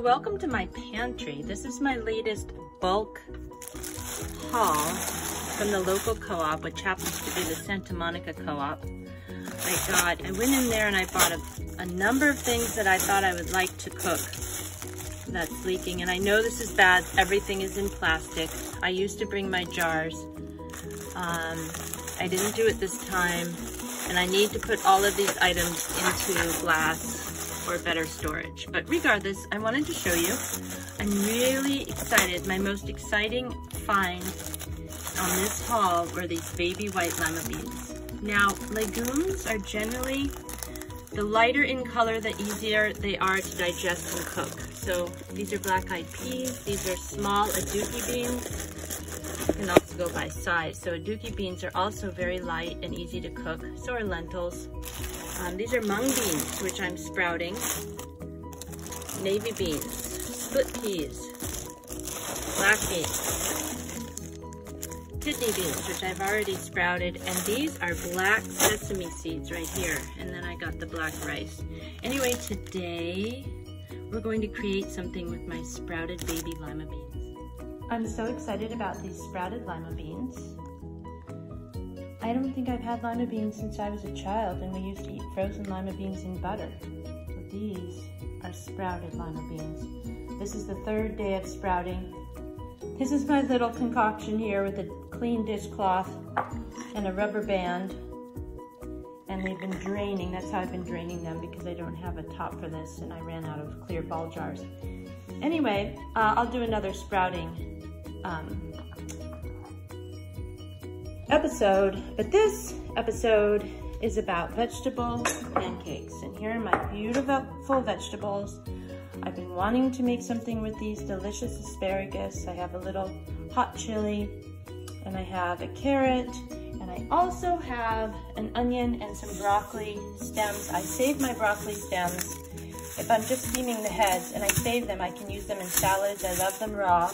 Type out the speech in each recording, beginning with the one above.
So welcome to my pantry. This is my latest bulk haul from the local co-op, which happens to be the Santa Monica co-op. I went in there and I bought a number of things that I thought I would like to cook. That's leaking, and I know this is bad. Everything is in plastic. I used to bring my jars. I didn't do it this time, and I need to put all of these items into glass for better storage. But regardless, I wanted to show you. I'm really excited. My most exciting find on this haul were these baby white lima beans. Now, legumes are generally, the lighter in color, the easier they are to digest and cook. So these are black-eyed peas. These are small aduki beans. You can also go by size. So aduki beans are also very light and easy to cook. So are lentils. These are mung beans, which I'm sprouting. Navy beans, split peas, black beans, kidney beans, which I've already sprouted. And these are black sesame seeds right here. And then I got the black rice. Anyway, today, we're going to create something with my sprouted baby lima beans. I'm so excited about these sprouted lima beans. I don't think I've had lima beans since I was a child, and we used to eat frozen lima beans in butter. But these are sprouted lima beans. This is the third day of sprouting. This is my little concoction here with a clean dishcloth and a rubber band. And they've been draining, that's how I've been draining them because I don't have a top for this and I ran out of clear ball jars. Anyway, I'll do another sprouting episode, but this episode is about vegetable pancakes. And here are my beautiful vegetables. I've been wanting to make something with these delicious asparagus. I have a little hot chili and I have a carrot. And I also have an onion and some broccoli stems. I save my broccoli stems. If I'm just steaming the heads and I save them, I can use them in salads. I love them raw,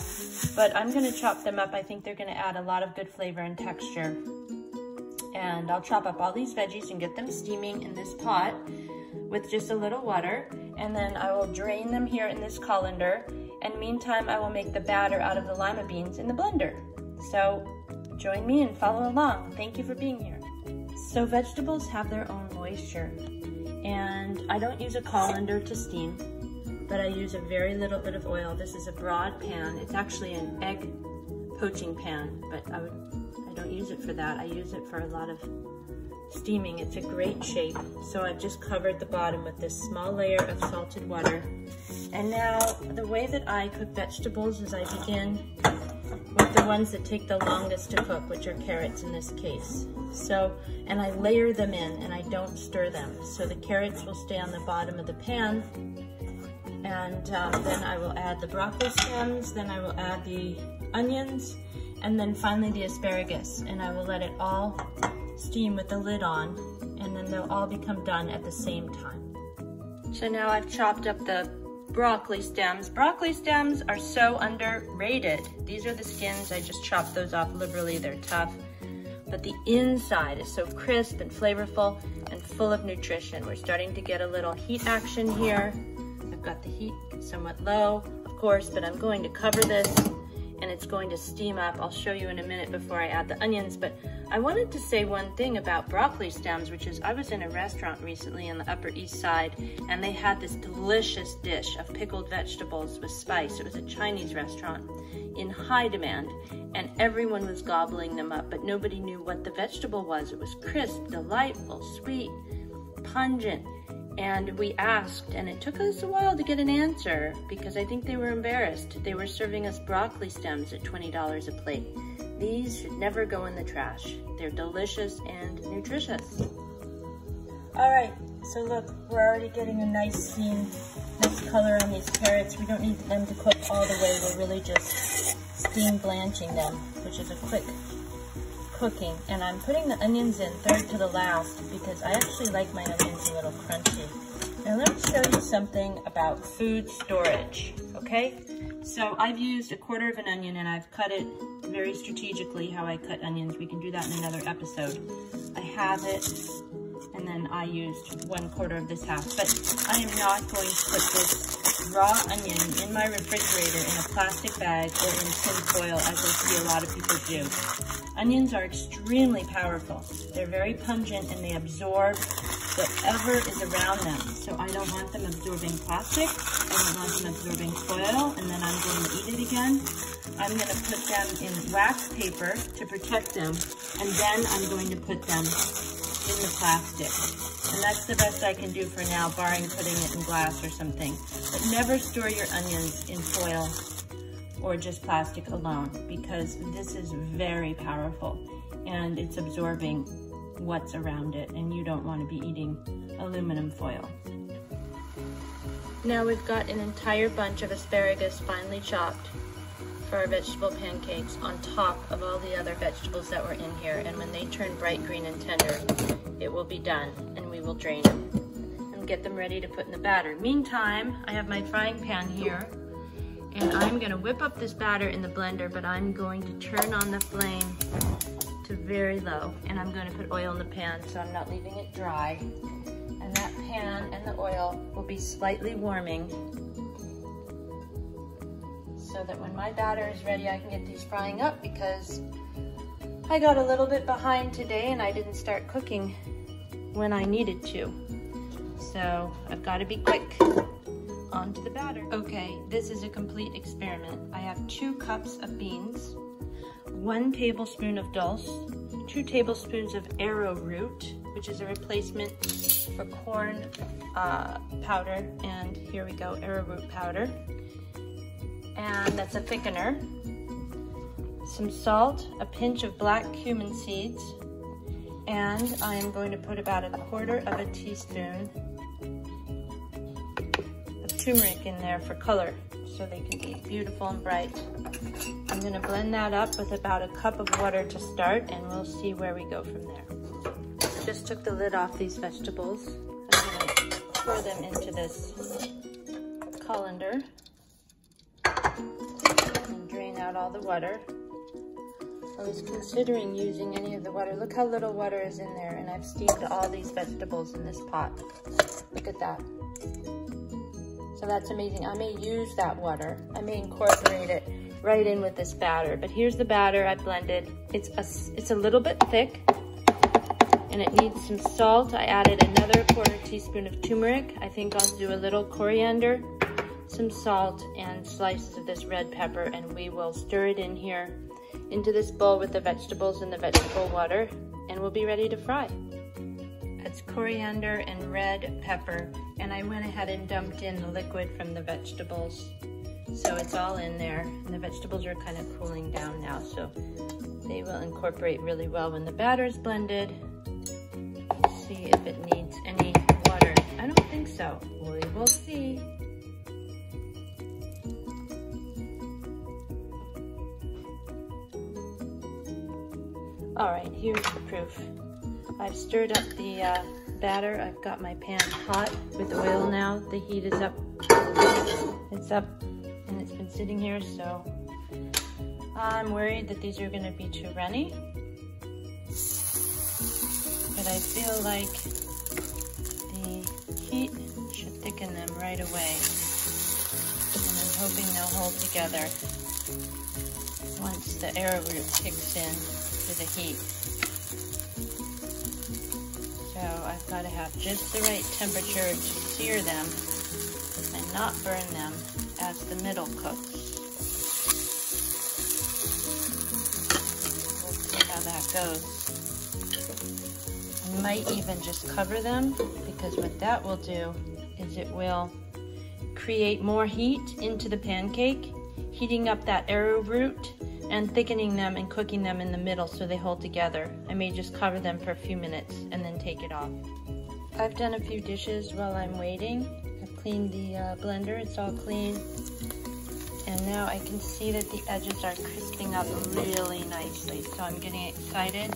but I'm gonna chop them up. I think they're gonna add a lot of good flavor and texture. And I'll chop up all these veggies and get them steaming in this pot with just a little water. And then I will drain them here in this colander. And meantime, I will make the batter out of the lima beans in the blender. So, join me and follow along. Thank you for being here. So vegetables have their own moisture, and I don't use a colander to steam, but I use a very little bit of oil. This is a broad pan. It's actually an egg poaching pan, but I don't use it for that. I use it for a lot of steaming. It's a great shape. So I've just covered the bottom with this small layer of salted water. And now the way that I cook vegetables is I begin with the ones that take the longest to cook, which are carrots in this case. So, and I layer them in and I don't stir them. So the carrots will stay on the bottom of the pan, and then I will add the broccoli stems, then I will add the onions, and then finally the asparagus. And I will let it all steam with the lid on, and then they'll all become done at the same time. So now I've chopped up the broccoli stems. Broccoli stems are so underrated. These are the skins. I just chopped those off liberally. They're tough, but the inside is so crisp and flavorful and full of nutrition. We're starting to get a little heat action here. I've got the heat somewhat low, of course, but I'm going to cover this and it's going to steam up. I'll show you in a minute before I add the onions, but I wanted to say one thing about broccoli stems, which is I was in a restaurant recently on the Upper East Side, and they had this delicious dish of pickled vegetables with spice. It was a Chinese restaurant in high demand, and everyone was gobbling them up, but nobody knew what the vegetable was. It was crisp, delightful, sweet, pungent. And we asked, and it took us a while to get an answer because I think they were embarrassed. They were serving us broccoli stems at $20 a plate. These should never go in the trash. They're delicious and nutritious. All right, so look, we're already getting a nice steam, nice color on these carrots. We don't need them to cook all the way. We're really just steam blanching them, which is a quick cooking. And I'm putting the onions in third to the last because I actually like my onions a little crunchy. Now let me show you something about food storage, okay? So I've used a quarter of an onion and I've cut it very strategically how I cut onions. We can do that in another episode. I have it and then I used 1/4 of this half. But I am not going to put this raw onion in my refrigerator in a plastic bag or in tin foil as I see a lot of people do. Onions are extremely powerful. They're very pungent and they absorb whatever is around them. So I don't want them absorbing plastic, I don't want them absorbing foil, and then I'm going to eat it again. I'm going to put them in wax paper to protect them, and then I'm going to put them in the plastic. And that's the best I can do for now, barring putting it in glass or something. But never store your onions in foil or just plastic alone, because this is very powerful and it's absorbing what's around it, and you don't want to be eating aluminum foil. Now we've got an entire bunch of asparagus finely chopped for our vegetable pancakes on top of all the other vegetables that were in here, and when they turn bright green and tender, it will be done and we will drain them and get them ready to put in the batter. Meantime, I have my frying pan here and I'm going to whip up this batter in the blender, but I'm going to turn on the flame to very low, and I'm going to put oil in the pan so I'm not leaving it dry. And that pan and the oil will be slightly warming so that when my batter is ready I can get these frying up, because I got a little bit behind today and I didn't start cooking when I needed to. So I've got to be quick. Onto the batter. Okay, this is a complete experiment. I have 2 cups of beans, 1 tablespoon of dulse, 2 tablespoons of arrowroot, which is a replacement for corn powder, and here we go, arrowroot powder, and that's a thickener, some salt, a pinch of black cumin seeds, and I am going to put about 1/4 of a teaspoon of turmeric in there for color, so they can be beautiful and bright. I'm going to blend that up with about 1 cup of water to start, and we'll see where we go from there. Just took the lid off these vegetables. I'm going to pour them into this colander and drain out all the water. I was considering using any of the water. Look how little water is in there, and I've steamed all these vegetables in this pot. Look at that. So that's amazing. I may use that water. I may incorporate it right in with this batter. But here's the batter I blended. It's a little bit thick and it needs some salt. I added another 1/4 teaspoon of turmeric. I think I'll do a little coriander, some salt, and slices of this red pepper, and we will stir it in here into this bowl with the vegetables and the vegetable water, and we'll be ready to fry. That's coriander and red pepper, and I went ahead and dumped in the liquid from the vegetables, so it's all in there, and the vegetables are kind of cooling down now, so they will incorporate really well when the batter is blended. Let's see if it needs any water. I don't think so. We will see. All right, here's the proof. I've stirred up the batter. I've got my pan hot with oil now. The heat is up. It's up, and it's been sitting here, so I'm worried that these are going to be too runny. But I feel like the heat should thicken them right away. And I'm hoping they'll hold together once the arrowroot kicks in to the heat. So I've got to have just the right temperature to sear them and not burn them as the middle cooks. We'll see how that goes. I might even just cover them, because what that will do is it will create more heat into the pancake, heating up that arrowroot and thickening them and cooking them in the middle so they hold together. I may just cover them for a few minutes and then take it off. I've done a few dishes while I'm waiting. I've cleaned the blender, it's all clean. And now I can see that the edges are crisping up really nicely, so I'm getting excited.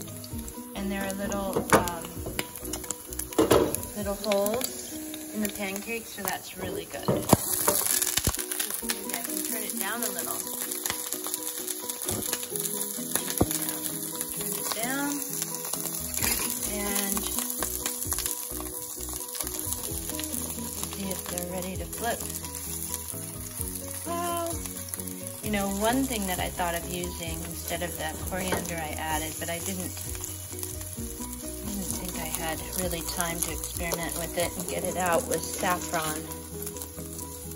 And there are little holes in the pancake, so that's really good. Maybe I can turn it down a little. Turn it down, and Look. Wow. You know, one thing that I thought of using instead of that coriander I added, but I didn't think I had really time to experiment with it and get it out, was saffron.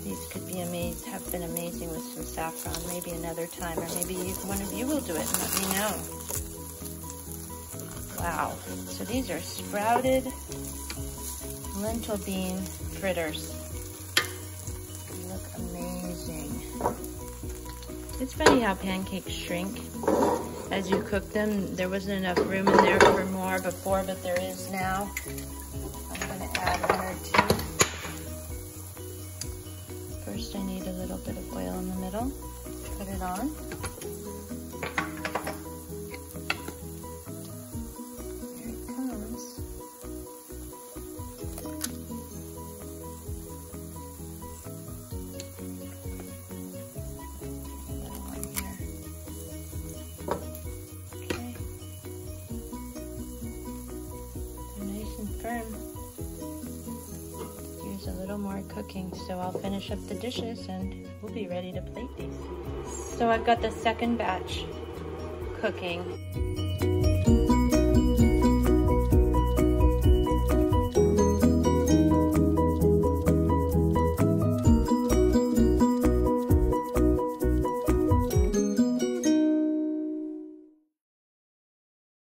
These could be amazing, have been amazing with some saffron. Maybe another time, or maybe one of you will do it and let me know. Wow. So these are sprouted lentil bean fritters. They look amazing. It's funny how pancakes shrink as you cook them. There wasn't enough room in there for more before, but there is now. I'm going to add one or two. First, I need a little bit of oil in the middle. Put it on. Here's a little more cooking, so I'll finish up the dishes and we'll be ready to plate these. So I've got the second batch cooking.